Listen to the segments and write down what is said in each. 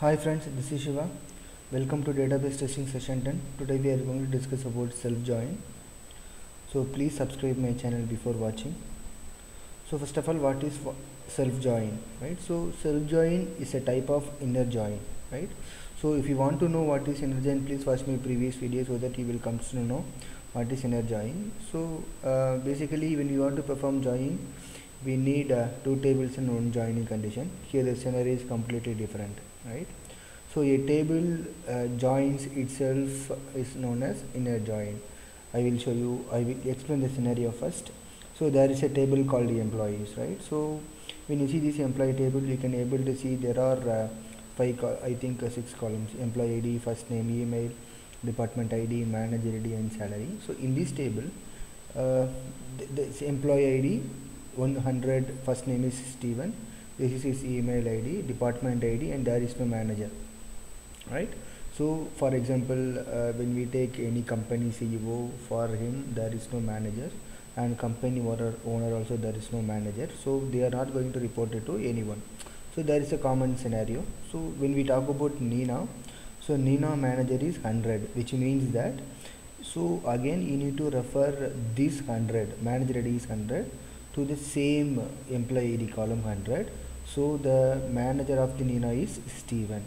Hi friends, this is Shiva. Welcome to database testing session 10. Today we are going to discuss about self-join. So please subscribe my channel before watching. So first of all, what is self-join, right? So self-join is a type of inner join, right? So if you want to know what is inner join, please watch my previous video so that you will come to know what is inner join. So basically when you want to perform join, we need two tables in one joining condition. Here the scenario is completely different, right? So a table joins itself is known as inner join. I will explain the scenario first. So there is a table called employees, right? So when you see this employee table, you can able to see there are six columns: employee ID, first name, email, department ID, manager ID, and salary. So in this table, this employee ID 100, first name is Steven, this is his email ID, department ID, and there is no manager, right? So for example, when we take any company CEO, for him there is no manager, and company owner also there is no manager, so they are not going to report it to anyone. So there is a common scenario. So when we talk about Nina, so Nina manager is 100, which means that, so again you need to refer this 100, manager ID is 100, to the same employee ID column 100. So the manager of the Nina is Steven,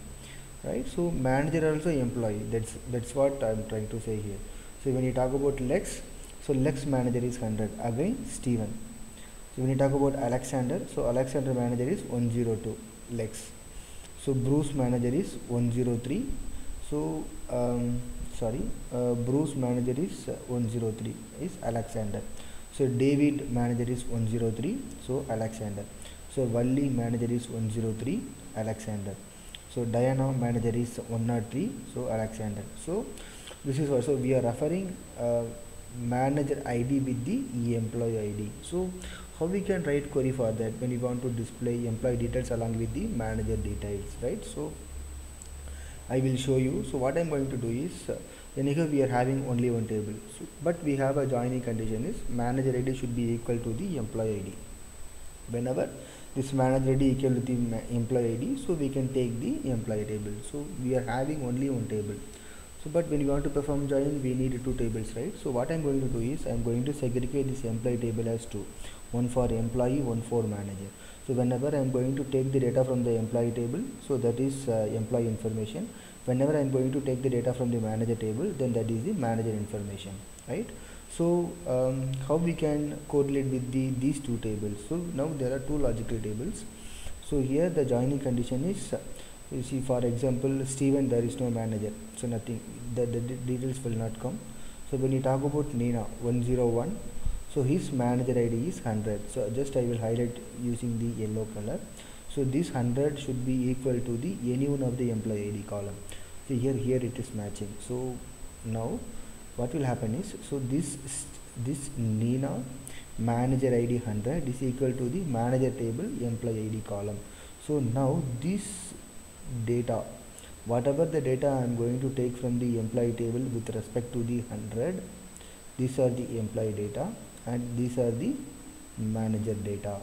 right? So manager also employee, that's what I'm trying to say here. So when you talk about Lex, so Lex manager is 100, again Steven. So when you talk about Alexander, so Alexander manager is 102, Lex. So Bruce manager is 103, so Bruce manager is 103 is Alexander. So David manager is 103, so Alexander. So Valli manager is 103, Alexander. So Diana manager is 103, so Alexander. So this is also we are referring manager ID with the employee ID. So how we can write query for that when you want to display employee details along with the manager details, right? So I will show you. So what I'm going to do is, then here we are having only one table, so, but we have a joining condition is manager ID should be equal to the employee ID. Whenever this manager ID equal to the employee ID, so we can take the employee table. So we are having only one table. So but when you want to perform join, we need two tables, right? So what I'm going to do is I'm going to segregate this employee table as two, one for employee, one for manager. So whenever I'm going to take the data from the employee table, so that is employee information. Whenever I'm going to take the data from the manager table, then that is the manager information, right? So how we can correlate with these two tables? So now there are two logical tables. So here the joining condition is, you see for example Steven, there is no manager, so nothing, the details will not come. So when you talk about Nina 101, so his manager ID is 100, so just I will highlight using the yellow color. So this 100 should be equal to the any one of the employee ID column. So here it is matching. So now what will happen is, so this Nina manager ID 100 is equal to the manager table employee ID column. So now this data, whatever the data I am going to take from the employee table with respect to the 100, these are the employee data and these are the manager data,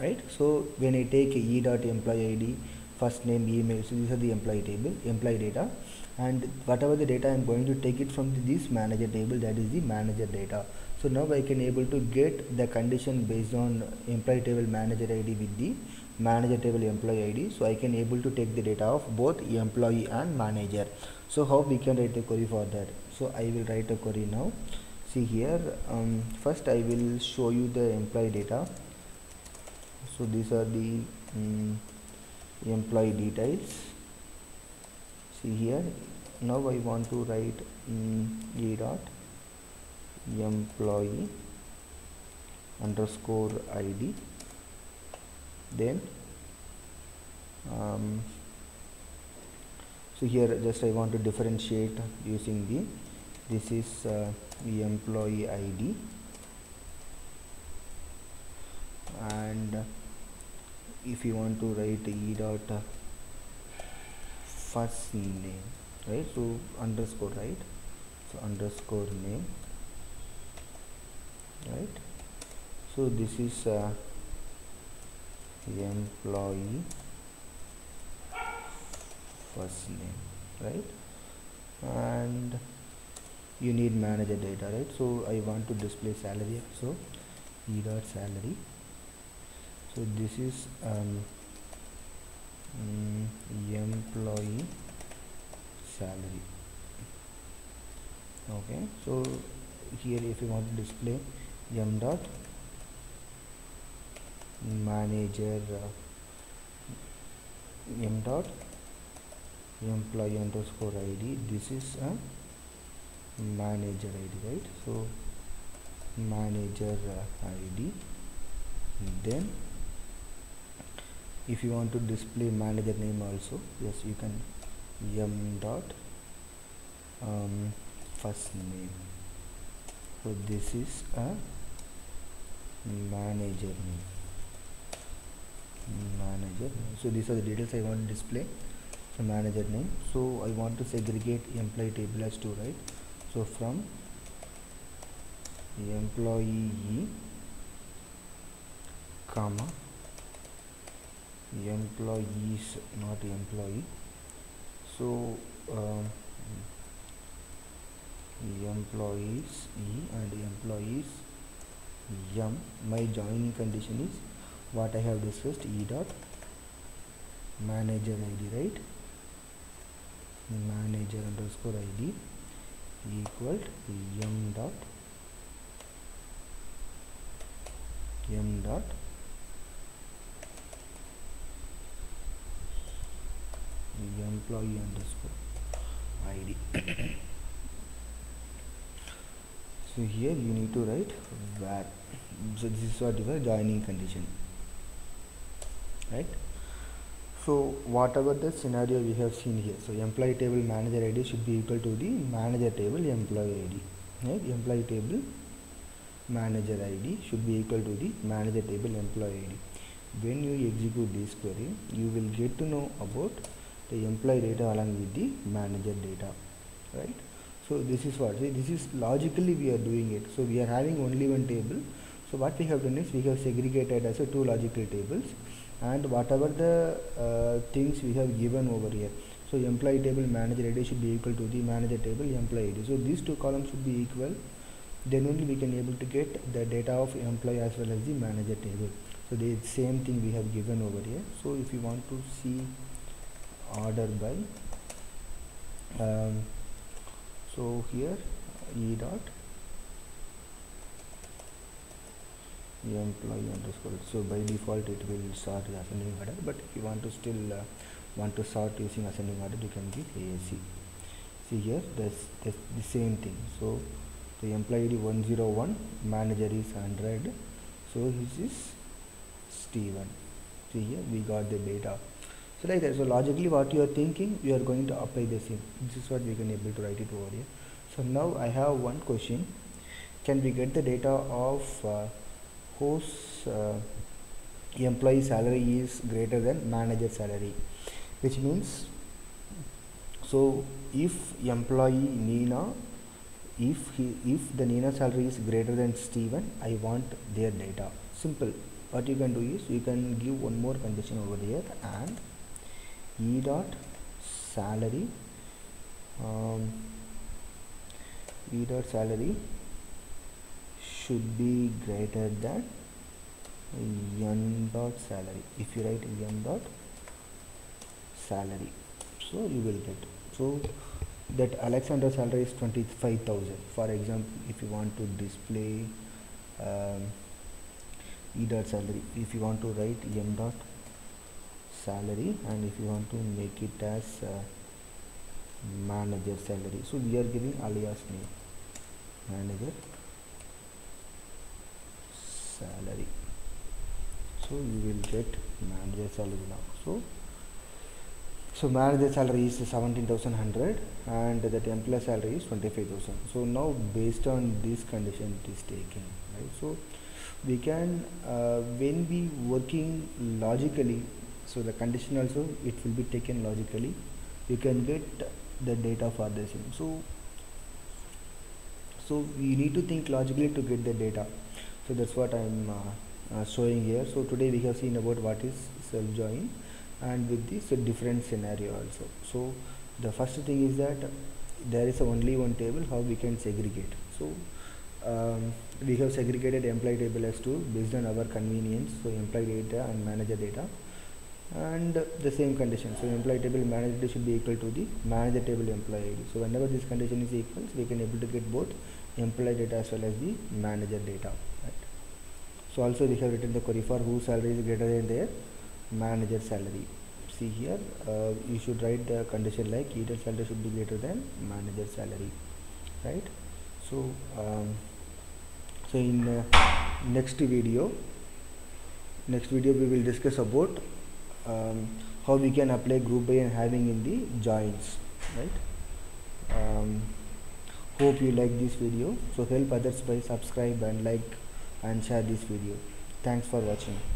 right? So when I take e dot employee ID, first name, email, so these are the employee table employee data, and whatever the data I'm going to take it from this manager table, that is the manager data. So now I can able to get the condition based on employee table manager ID with the manager table employee ID, so I can able to take the data of both employee and manager. So how we can write a query for that? So I will write a query now. See here, first I will show you the employee data. So these are the employee details. See here, now I want to write e dot employee underscore ID, then so here just I want to differentiate using this is the employee ID, and if you want to write e dot first name, right? So underscore, right? So underscore name, right? So this is employee first name, right? And you need manager data, right? So I want to display salary, so e.salary. So this is employee salary. Okay, so here if you want to display dot manager dot employee underscore id, this is a manager id, right? So manager id. Then if you want to display manager name also, yes, you can dot first name. So this is a manager name. So these are the details I want to display. So manager name. So I want to segregate employee table as two, right? So from employee comma employees, not employee. So employees e and employees m. My joining condition is what I have discussed, e dot manager id, right? Manager underscore id equal to m dot employee underscore id. So here you need to write var. So this is what your joining condition, right? So whatever the scenario we have seen here, so employee table manager id should be equal to the manager table employee id, right? Employee table manager id should be equal to the manager table employee id. When you execute this query, you will get to know about the employee data along with the manager data, right? So this is what, this is logically we are doing it. So we are having only one table. So what we have done is we have segregated as a two logical tables, and whatever the things we have given over here. So employee table manager ID should be equal to the manager table employee ID. So these two columns should be equal. Then only we can able to get the data of employee as well as the manager table. So the same thing we have given over here. So if you want to see order by, so here e dot employee underscore. So by default it will sort the ascending order, but if you want to still want to sort using ascending order, you can give ASC. See here, that's the same thing. So the employee ID 101, manager is 100, so his is Steven. See here we got the data. So like that. So logically what you are thinking, you are going to apply the same. This is what we can able to write it over here. So now I have one question. Can we get the data of whose employee salary is greater than manager salary? Which means, so if employee Nina, if the Nina salary is greater than Steven, I want their data. Simple. What you can do is you can give one more condition over here, and e dot salary should be greater than n dot salary. If you write n dot salary, so you will get, so that Alexander's salary is 25,000. For example, if you want to display e dot salary, if you want to write m dot salary, and if you want to make it as manager salary, so we are giving alias name manager salary, so you will get manager salary now. So manager salary is 17,100 and that employee salary is 25,000. So now based on this condition it is taken, right? So we can when we working logically, so the condition also it will be taken logically, you can get the data for the same. So we need to think logically to get the data. So that's what I'm showing here. So today we have seen about what is self join and with this different scenario also. So the first thing is that there is only one table, how we can segregate. So we have segregated employee table as two based on our convenience, so employee data and manager data, and the same condition, so employee table manager data should be equal to the manager table employee ID. So whenever this condition is equals, we can able to get both employee data as well as the manager data, right? So also we have written the query for whose salary is greater than their manager salary. See here, you should write the condition like either salary should be greater than manager salary, right? So so in next video we will discuss about how we can apply group by and having in the joins, right? Hope you like this video, so help others by subscribe and like and share this video. Thanks for watching.